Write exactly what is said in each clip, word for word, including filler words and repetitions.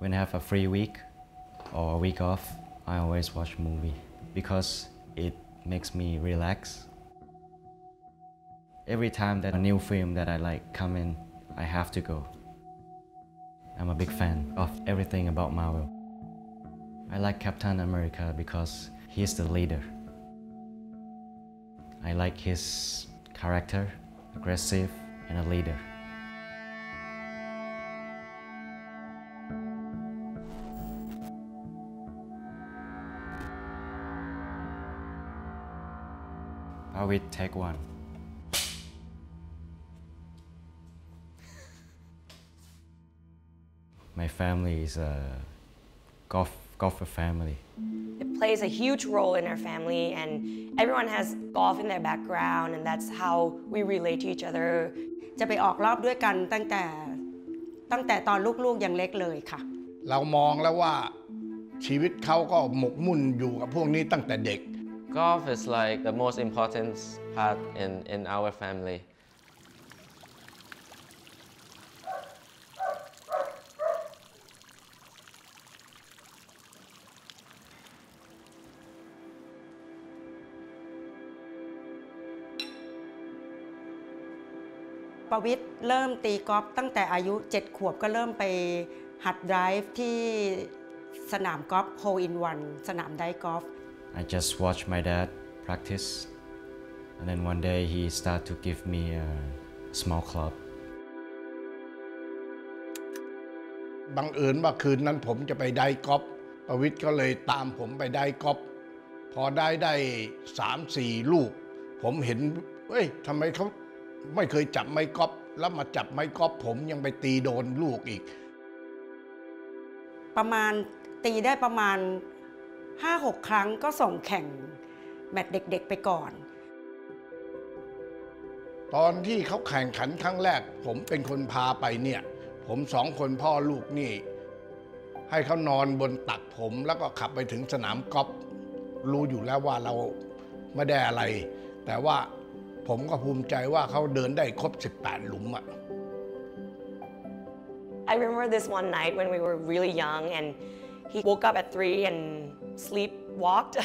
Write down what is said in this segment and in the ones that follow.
when I have a free week or a week off, I always watch a movie because it makes me relax. Every time that a new film that I like come in, I have to go. I'm a big fan of everything about Marvel. I like Captain America because he's the leader. I like his character, aggressive and a leader. Pavit, take one. My family is a golf, golfer family. It plays a huge role in our family, and everyone has golf in their background, and that's how we relate to each other. จะไปออกรอบด้วยกันตั้งแต่ตั้งแต่ตอนลูกๆยังเล็กเลยค่ะเรามองแล้วว่าชีวิตเขาก็หมกมุ่นอยู่กับพวกนี้ตั้งแต่เด็ก Golf is like the most important part in in our family. Pavit เริ่มตีกอล์ฟตั้งแต่อายุเจ็ดขวบก็เริ่มไปหัดไดรฟ์ที่สนามกอล์ฟ Hole in One สนามไดกอล์ฟ I just watched my dad practice and then one day he started to give me a small club. บังเอิญว่าคืนนั้นผมจะไปไดกอล์ฟ Pavit ก็เลยตามผมไปไดกอล์ฟพอได้ได้ สามสี่ ลูกผมเห็นเอ้ยทำไมเขาไม่เคยจับไม้กอล์ฟแล้วมาจับไม้กอล์ฟผมยังไปตีโดนลูกอีกประมาณตีได้ประมาณ ห้าหก ครั้งก็ส่งแข่งแมตช์เด็กๆไปก่อนตอนที่เขาแข่งขันครั้งแรกผมเป็นคนพาไปเนี่ยผมสองคนพ่อลูกนี่ให้เขานอนบนตักผมแล้วก็ขับไปถึงสนามกอล์ฟรู้อยู่แล้วว่าเราไม่ได้อะไรแต่ว่าผมก็ภูมิใจว่าเขาเดินได้ครบสิบแปดหลุมอ่ะ I remember this one night when we were really young and he woke up at three and sleepwalked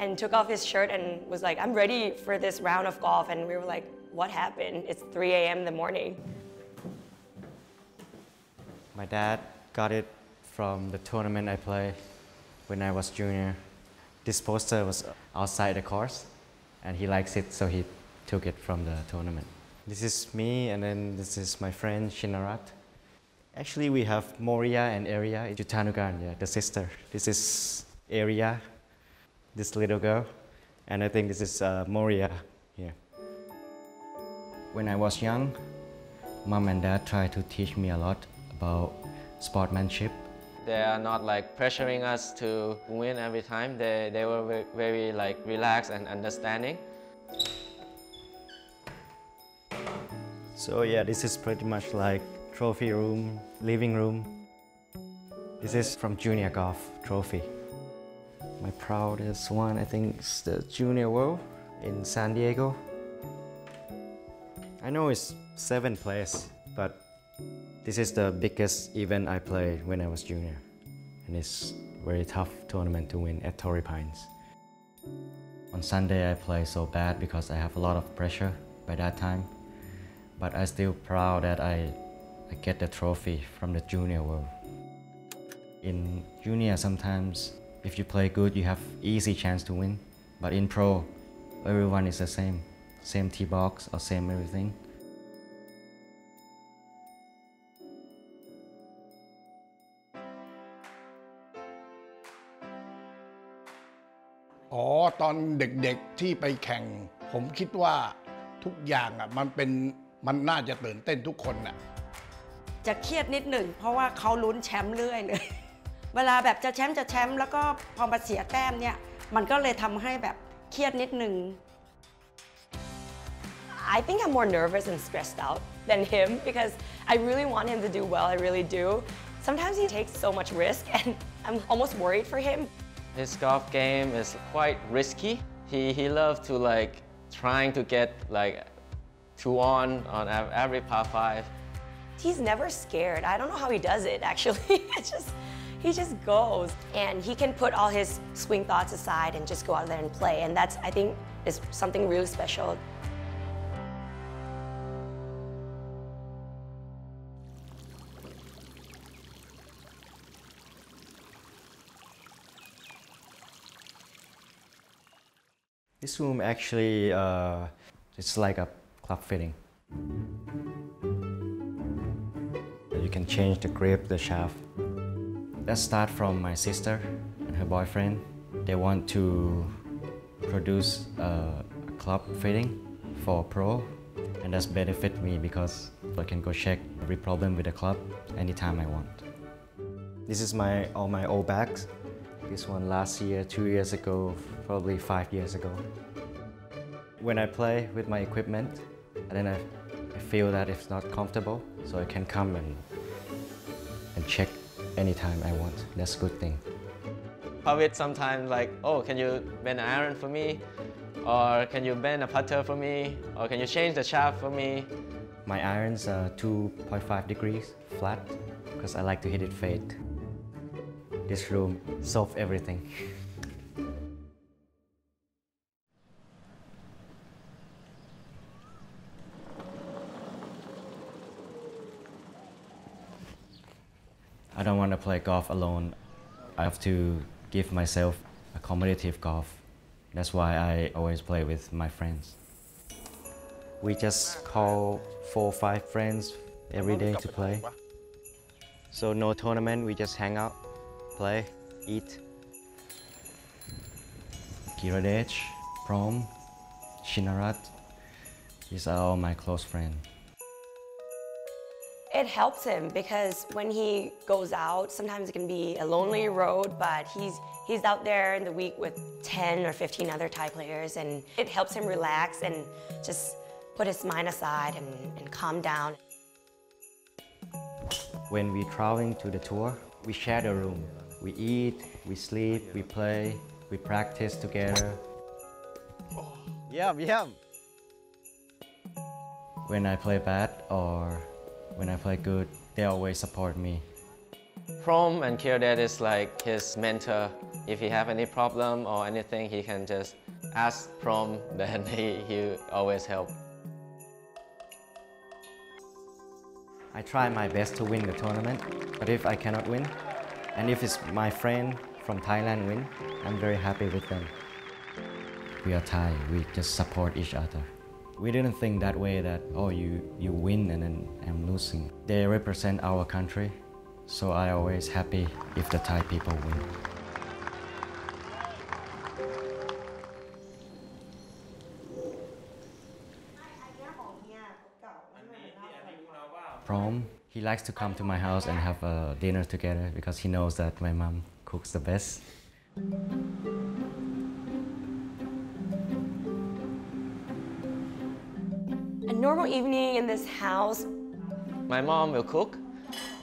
and took off his shirt and was like I'm ready for this round of golf and we were like what happened it's three A M in the morning My dad got it from the tournament I played when I was junior This poster was outside the course and he likes it so he took it from the tournament. This is me, and then this is my friend Shinarat. Actually, we have Moriya and Area, Jutanugan, yeah, the sister. This is Ariya, this little girl, and I think this is uh, Moriya here. When I was young, mom and dad tried to teach me a lot about sportsmanship. They are not like pressuring us to win every time. They they were very like relaxed and understanding. So yeah, this is pretty much like trophy room, living room. This is from junior golf trophy. My proudest one, I think, is the Junior World in San Diego. I know it's seventh place, but this is the biggest event I played when I was junior, and it's a very tough tournament to win at Torrey Pines. On Sunday, I play so bad because I have a lot of pressure by that time. But I'm still proud that I, I get the trophy from the Junior World. In junior, sometimes if you play good, you have easy chance to win. But in pro, everyone is the same, same tee box or same everything. Oh, when I was young, I think that everything isมันน่าจะตื่นเต้นทุกคนน่ะจะเครียดนิดหนึ่งเพราะว่าเขาลุ้นแชมป์เรื่อยเลยเวลาแบบจะแชมป์จะแชมป์แล้วก็พอมาเสียแต้มเนี่ยมันก็เลยทำให้แบบเครียดนิดหนึ่ง I think I'm more nervous and stressed out than him because I really want him to do well. I really do. Sometimes he takes so much risk and I'm almost worried for him. His golf game is quite risky. He he loves to like trying to get like two on on every par five. He's never scared. I don't know how he does it, actually. It's just, he just goes. And he can put all his swing thoughts aside and just go out there and play. And that's, I think, is something really special. This room actually, uh, it's like a club fitting. You can change the grip, the shaft. Let's start from my sister and her boyfriend. They want to produce a club fitting for pro, and that's benefit me because I can go check every problem with the club anytime I want. This is my all my old bags. This one last year, two years ago, probably five years ago. When I play with my equipment, and then I, I feel that it's not comfortable, so I can come and, and check anytime I want. That's a good thing. Pavit sometimes like, oh, can you bend an iron for me? Or can you bend a putter for me? Or can you change the shaft for me? My irons are two point five degrees flat, because I like to hit it fade. This room solves everything. I don't want to play golf alone. I have to give myself a competitive golf. That's why I always play with my friends. We just call four or five friends every day to play. So no tournament, we just hang out. Play, eat. Giradej, Prom, Shinarat, these are all my close friends. It helps him because when he goes out, sometimes it can be a lonely road, but he's, he's out there in the week with ten or fifteen other Thai players, and it helps him relax and just put his mind aside and, and calm down. When we're traveling to the tour, we share the room. We eat, we sleep, we play, we practice together. Yum, yum! When I play bad or when I play good, they always support me. Prom and Kiatad is like his mentor. If he have any problem or anything, he can just ask Prom, then he, he always help. I try my best to win the tournament, but if I cannot win, and if it's my friend from Thailand win, I'm very happy with them. We are Thai, we just support each other. We didn't think that way that, oh, you, you win and then I'm losing. They represent our country, so I'm always happy if the Thai people win. Prom, he likes to come to my house and have a dinner together because he knows that my mom cooks the best. A normal evening in this house. My mom will cook,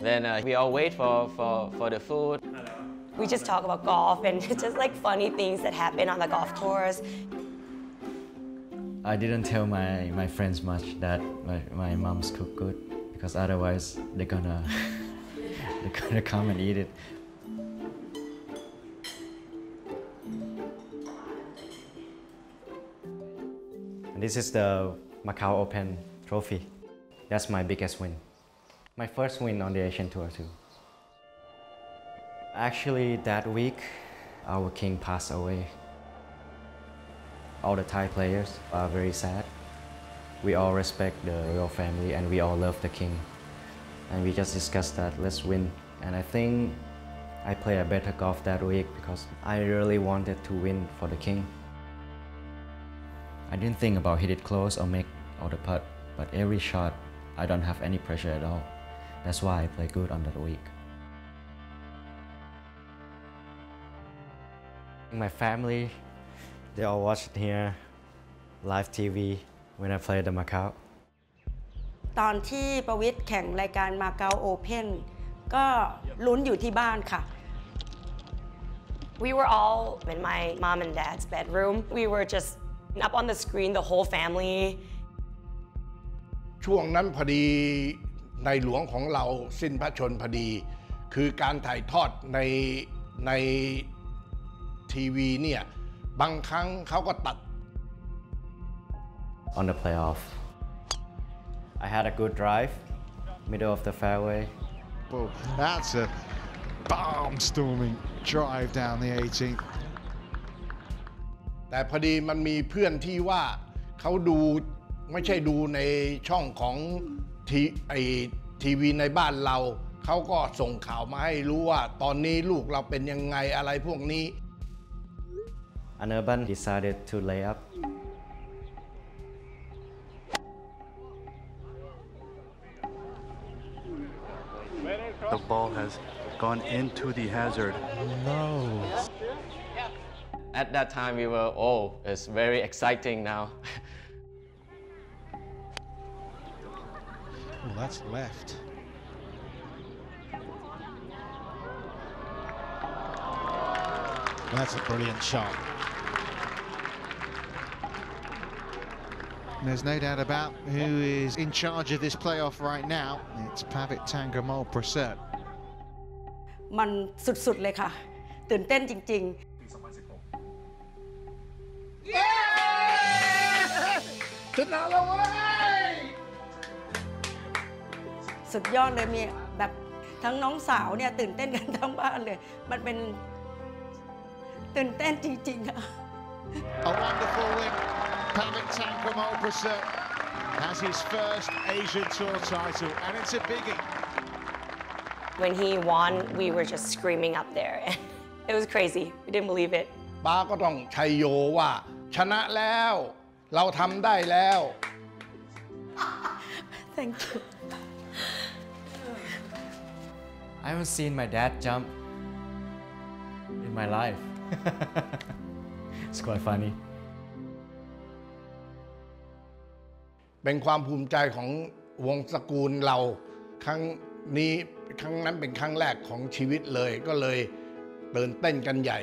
then uh, we all wait for, for, for the food. We just talk about golf and just like funny things that happen on the golf course. I didn't tell my, my friends much that my, my mom's cook good. Because otherwise they're gonna they're gonna come and eat it. And this is the Macau Open trophy. That's my biggest win. My first win on the Asian Tour too. Actually, that week our king passed away. All the Thai players are very sad. We all respect the royal family and we all love the king. And we just discussed that, let's win. And I think I played a better golf that week because I really wanted to win for the king. I didn't think about hit it close or make or the putt, but every shot, I don't have any pressure at all. That's why I play good on that week. My family, they all watched here, live T V. When I played the Macau. ตอนที่ประวิตรแข่งรายการ Macau Open ก็ลุ้นอยู่ที่บ้านค่ะ We were all in my mom and dad's bedroom. We were just up on the screen, the whole family. ช่วงนั้นพอดี ในหลวงของเราสิ้นพระชนพอดีคือการถ่ายทอดในในทีวีเนี่ยบางครั้งเขาก็ตัด On the playoff I had a good drive middle of the fairway Whoa, that's a barnstorming drive down the eighteenth แต่พอดีมันมีเพื่อนที่ว่าเขาดูไม่ใช่ดูในช่องของทีไอทีวีในบ้านเราเขาก็ส่งข่าวมาให้รู้ว่าตอนนี้ลูกเราเป็นยังไงอะไรพวกนี้ Anurban decided to lay up The ball has gone into the hazard No At that time we were oh it's very exciting now Oh that's left That's a brilliant shot. And there's no doubt about who is in charge of this playoff right now. It's Pavit Tangkamolprasert. มันสุดๆเลยค่ะตื่นเต้นจริงๆ Yes! ชนะแล้วเว้ยสุดยอดเลยมีแบบทั้งน้องสาวเนี่ยตื่นเต้นกันทั้งบ้านเลยมันเป็นตื่นเต้นจริงๆค่ะ A wonderful win. Pavit Tangkamolprasert has his first Asian Tour title, and it's a biggie. When he won, we were just screaming up there, and it was crazy. We didn't believe it. ป้าก็ต้องชัยโยว่าชนะแล้วเราทำได้แล้ว Thank you. I haven't seen my dad jump in my life. It's quite funny. เป็นความภูมิใจของวงสกูลเราครั้งนี้ครั้งนั้นเป็นครั้งแรกของชีวิตเลยก็เลยตื่นเต้นกันใหญ่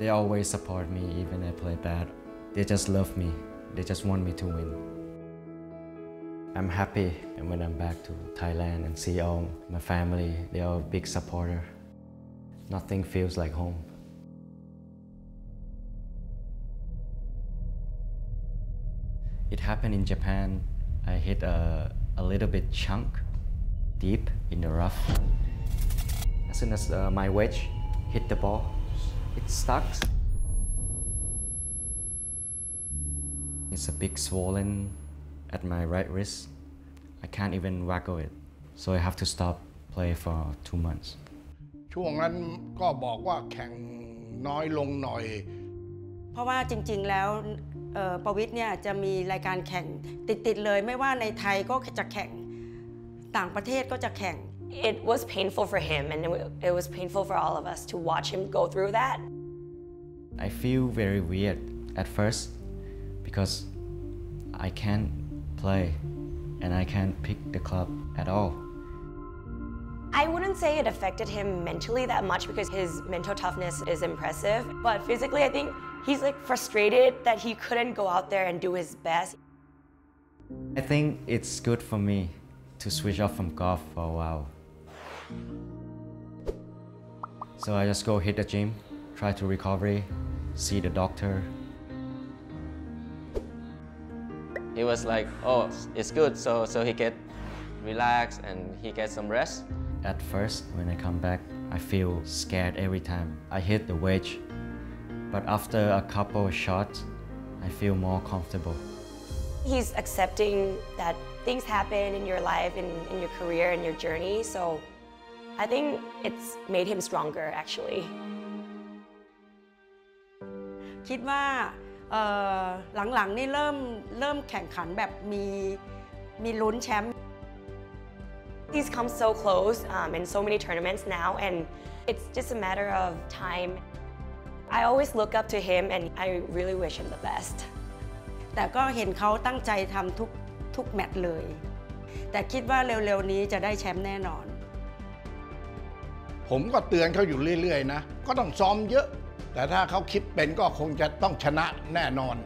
They always support me even I play bad. They just love me. They just want me to win. I'm happy and when I'm back to Thailand and see all my family, they are a big supporter. Nothing feels like home.It happened in Japan. I hit a, a little bit chunk deep in the rough. As soon as uh, my wedge hit the ball, it stuck. It's a big swollen at my right wrist. I can't even waggle it. So I have to stop play for two months. ช่วงนั้นก็บอกว่าแข่งน้อยลงหน่อยเพราะว่าจริงๆแล้วปวิตรเนี่ยจะมีรายการแข่งติดๆเลยไม่ว่าในไทยก็จะแข่งต่างประเทศก็จะแข่ง It was painful for him and it was painful for all of us to watch him go through that. I feel very weird at first because I can't play and I can't pick the club at all. I wouldn't say it affected him mentally that much because his mental toughness is impressive, but physically I think.He's like frustrated that he couldn't go out there and do his best. I think it's good for me to switch off from golf for a while. So I just go hit the gym, try to recovery, see the doctor. He was like, oh, it's good, so, so he get relaxed and he get some rest. At first, when I come back, I feel scared every time I hit the wedge.But after a couple of shots, I feel more comfortable. He's accepting that things happen in your life, in, in your career, in your journey. So I think it's made him stronger, actually. คิดว่าหลังๆนี่เริ่มเริ่มแข่งขันแบบมีมีลุ้นแชมป์ He's come so close um, in so many tournaments now, and it's just a matter of time.I always look up to him and I really wish him the best. แต่ก็เห็นเขาตั้งใจทำทุกทุกแมตช์เลยแต่คิดว่าเร็วๆนี้จะได้แชมป์แน่นอนผมก็เตือนเขาอยู่เรื่อยๆนะก็ต้องซ้อมเยอะแต่ถ้าเขาคิดเป็นก็คงจะต้องชนะแน่นอน